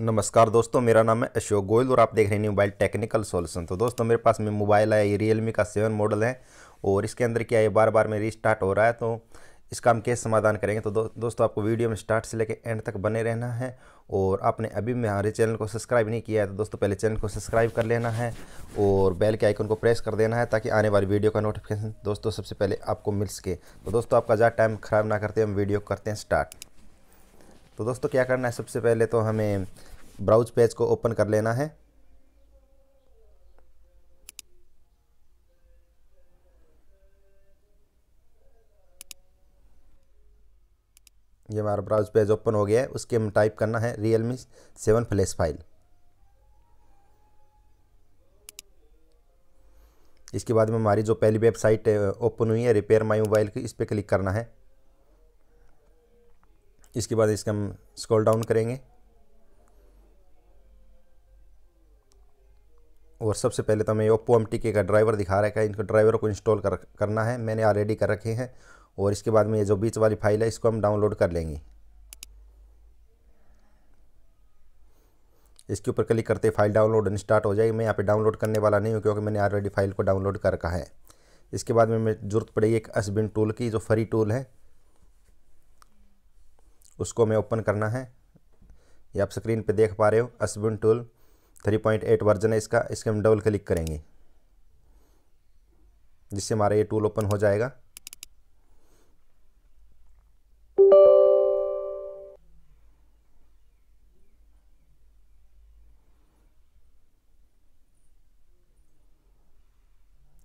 नमस्कार दोस्तों, मेरा नाम है अशोक गोयल और आप देख रहे हैं न्यू मोबाइल टेक्निकल सॉल्यूशन। तो दोस्तों मेरे पास में मोबाइल है, ये रियलमी का 7 मॉडल है और इसके अंदर क्या है बार बार में रिस्टार्ट हो रहा है, तो इसका हम कैसे समाधान करेंगे। तो दोस्तों आपको वीडियो में स्टार्ट से लेकर एंड तक बने रहना है और आपने अभी हमारे चैनल को सब्सक्राइब नहीं किया है तो दोस्तों पहले चैनल को सब्सक्राइब कर लेना है और बेल के आइकन को प्रेस कर देना है ताकि आने वाली वीडियो का नोटिफिकेशन दोस्तों सबसे पहले आपको मिल सके। तो दोस्तों आपका ज़्यादा टाइम ख़राब ना करते हम वीडियो करते हैं स्टार्ट। तो दोस्तों क्या करना है, सबसे पहले तो हमें ब्राउज पेज को ओपन कर लेना है। ये हमारा ब्राउज पेज ओपन हो गया है। उसके में टाइप करना है Realme 7 फ्लैश फाइल। इसके बाद में हमारी जो पहली वेबसाइट ओपन हुई है रिपेयर माई मोबाइल की, इस पर क्लिक करना है। इसके बाद इसका हम स्क्रॉल डाउन करेंगे और सबसे पहले तो हमें ओप्पो MTK का ड्राइवर दिखा रखा है। इनको ड्राइवर को इंस्टॉल करना है, मैंने ऑलरेडी कर रखे हैं। और इसके बाद में ये जो बीच वाली फाइल है इसको हम डाउनलोड कर लेंगे। इसके ऊपर क्लिक करते फाइल डाउनलोड स्टार्ट हो जाएगी। मैं यहाँ पे डाउनलोड करने वाला नहीं हूँ क्योंकि मैंने ऑलरेडी फाइल को डाउनलोड कर रखा है। इसके बाद में हमें जरूरत पड़ेगी एक Asbun टूल की, जो फ्री टूल है, उसको हमें ओपन करना है। ये आप स्क्रीन पे देख पा रहे हो, Asbun टूल 3.8 वर्जन है इसका। इसके हम डबल क्लिक करेंगे जिससे हमारा ये टूल ओपन हो जाएगा।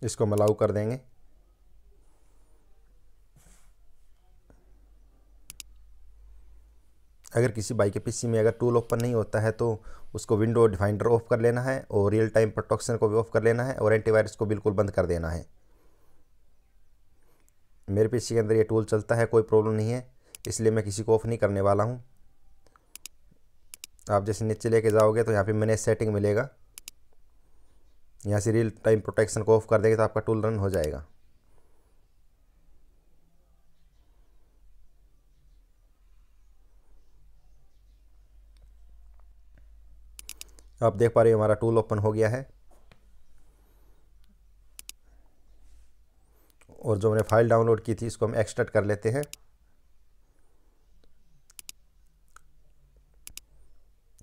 इसको हम अलाउ कर देंगे। अगर किसी भाई के पीसी में अगर टूल ओपन नहीं होता है तो उसको विंडो डिफाइंडर ऑफ कर लेना है और रियल टाइम प्रोटेक्शन को भी ऑफ कर लेना है और एंटीवायरस को बिल्कुल बंद कर देना है। मेरे पीसी के अंदर ये टूल चलता है, कोई प्रॉब्लम नहीं है, इसलिए मैं किसी को ऑफ नहीं करने वाला हूँ। आप जैसे नीचे लेके जाओगे तो यहाँ पे मैनेज सेटिंग मिलेगा, यहाँ से रियल टाइम प्रोटेक्शन को ऑफ कर देंगे तो आपका टूल रन हो जाएगा। आप देख पा रहे हो हमारा टूल ओपन हो गया है और जो हमने फाइल डाउनलोड की थी इसको हम एक्सट्रैक्ट कर लेते हैं।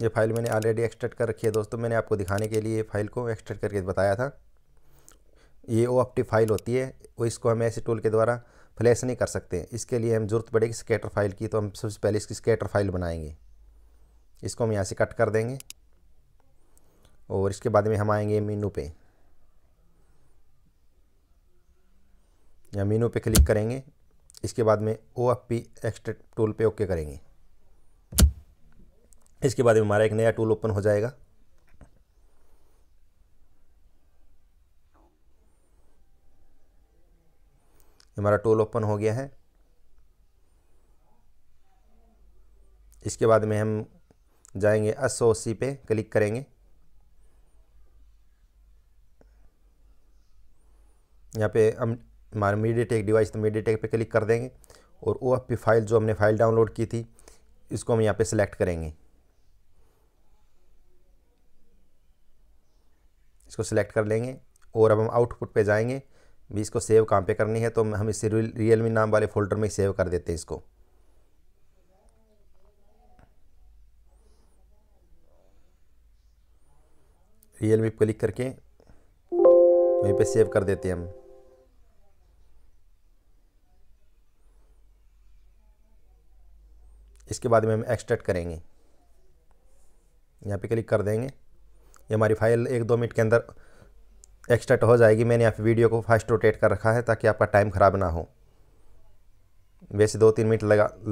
ये फाइल मैंने ऑलरेडी एक्सट्रैक्ट कर रखी है दोस्तों, मैंने आपको दिखाने के लिए फ़ाइल को एक्सट्रैक्ट करके बताया था। ये OFT फाइल होती है, वो इसको हम ऐसे टूल के द्वारा फ्लैश नहीं कर सकते। इसके लिए हम जरूरत पड़ेगी स्कैटर फाइल की, तो हम सबसे पहले इसकी स्कैटर फाइल बनाएंगे। इसको हम यहाँ से कट कर देंगे और इसके बाद में हम आएंगे मीनू पे, या मीनू पे क्लिक करेंगे। इसके बाद में OFP एक्सट्रैक्ट टूल पे ओके करेंगे। इसके बाद में हमारा एक नया टूल ओपन हो जाएगा। हमारा टूल ओपन हो गया है। इसके बाद में हम जाएंगे SOC पे क्लिक करेंगे। यहाँ पे हम हमारा मीडी टेक डिवाइस, तो मीडी टेक पे क्लिक कर देंगे और OFP फाइल जो हमने फाइल डाउनलोड की थी इसको हम यहाँ पे सिलेक्ट करेंगे। इसको सिलेक्ट कर लेंगे और अब हम आउटपुट पे जाएंगे। भी इसको सेव कहाँ पे करनी है, तो हम इसे Realme नाम वाले फोल्डर में सेव कर देते हैं इसको। Realme पे क्लिक करके वहीं पे सेव कर देते हैं हम। इसके बाद में हम एक्सट्रैक्ट करेंगे, यहाँ पे क्लिक कर देंगे। ये हमारी फाइल 1-2 मिनट के अंदर एक्सट्रैक्ट हो जाएगी। मैंने यहाँ पे वीडियो को फास्ट रोटेट कर रखा है ताकि आपका टाइम ख़राब ना हो। वैसे 2-3 मिनट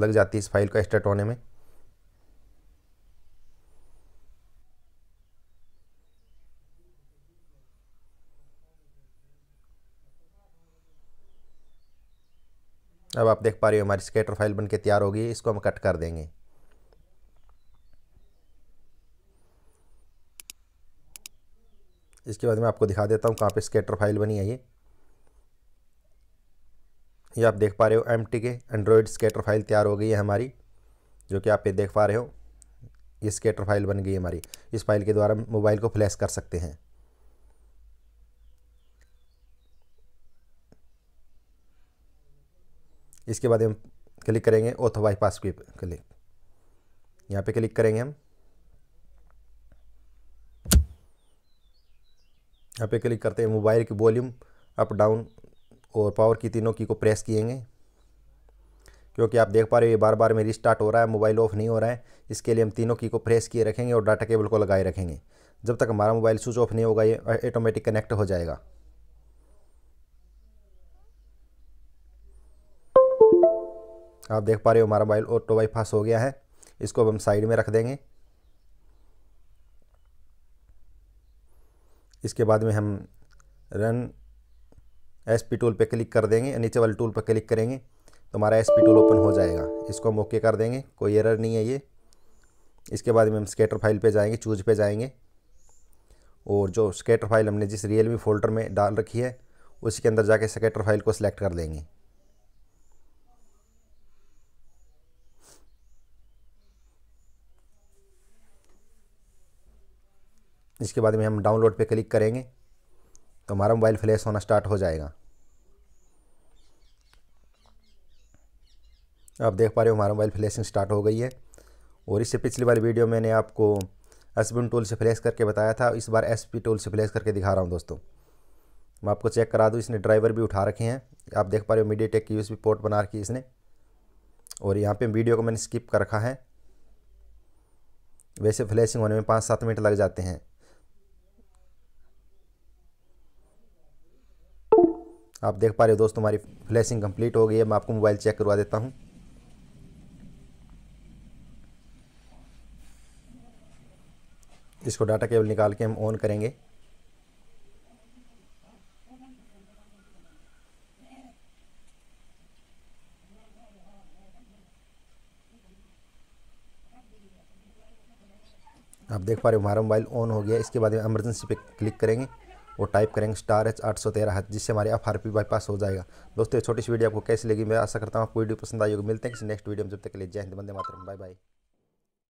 लग जाती है इस फाइल को एक्सट्रैक्ट होने में। अब आप देख पा रहे हो हमारी स्कैटर फाइल बनके तैयार होगी। इसको हम कट कर देंगे। इसके बाद मैं आपको दिखा देता हूँ कहाँ पे स्कैटर फाइल बनी है। ये आप देख पा रहे हो MTK एंड्रॉयड स्कैटर फाइल तैयार हो गई है हमारी, जो कि आप ये देख पा रहे हो। ये स्कैटर फाइल बन गई हमारी। इस फाइल के द्वारा मोबाइल को फ्लैश कर सकते हैं। इसके बाद हम क्लिक करेंगे ऑथो बाईपास के क्लिक, यहाँ पे क्लिक करेंगे हम, यहाँ पे क्लिक करते हैं। मोबाइल की वॉल्यूम अप डाउन और पावर की तीनों की को प्रेस किएंगे, क्योंकि आप देख पा रहे हो ये बार बार में रिस्टार्ट हो रहा है, मोबाइल ऑफ नहीं हो रहा है। इसके लिए हम तीनों की को प्रेस किए रखेंगे और डाटा केबल को लगाए रखेंगे। जब तक हमारा मोबाइल स्विच ऑफ नहीं होगा ये ऑटोमेटिक कनेक्ट हो जाएगा। आप देख पा रहे हो हमारा मोबाइल ऑटो बाईपास हो गया है। इसको अब हम साइड में रख देंगे। इसके बाद में हम रन एसपी टूल पे क्लिक कर देंगे, नीचे वाले टूल पर क्लिक करेंगे तो हमारा एसपी टूल ओपन हो जाएगा। इसको हम ओके कर देंगे, कोई एरर नहीं है ये। इसके बाद में हम स्कैटर फाइल पे जाएंगे, चूज पे जाएंगे और जो स्कैटर फाइल हमने जिस रियलमी फोल्डर में डाल रखी है उसी के अंदर जाके स्कैटर फाइल को सिलेक्ट कर लेंगे। इसके बाद में हम डाउनलोड पे क्लिक करेंगे तो हमारा मोबाइल फ्लैश होना स्टार्ट हो जाएगा। आप देख पा रहे हो हमारा मोबाइल फ्लैशिंग स्टार्ट हो गई है। और इससे पिछली बार वीडियो मैंने आपको असबुन टूल से फ्लैश करके बताया था, इस बार एसपी टूल से फ्लैश करके दिखा रहा हूं दोस्तों। मैं आपको चेक करा दूं, इसने ड्राइवर भी उठा रखे हैं। आप देख पा रहे हो मीडी टेक की USB पोर्ट बना रखी इसने। और यहाँ पर वीडियो को मैंने स्किप कर रखा है, वैसे फ्लैशिंग होने में 5-7 मिनट लग जाते हैं। आप देख पा रहे हो दोस्तों हमारी फ्लैशिंग कंप्लीट हो गई है। मैं आपको मोबाइल चेक करवा देता हूं। इसको डाटा केबल निकाल के हम ऑन करेंगे। आप देख पा रहे हो हमारा मोबाइल ऑन हो गया। इसके बाद इमरजेंसी पे क्लिक करेंगे और टाइप करेंगे *H813#, जिससे हमारे FRP बाईपास हो जाएगा। दोस्तों ये छोटी सी वीडियो आपको कैसी लगी, मैं आशा करता हूँ आपको वीडियो पसंद आई होगी। मिलते हैं किसी नेक्स्ट वीडियो में, जब तक के लिए जय हिंद, वंदे मातरम, बाय बाय।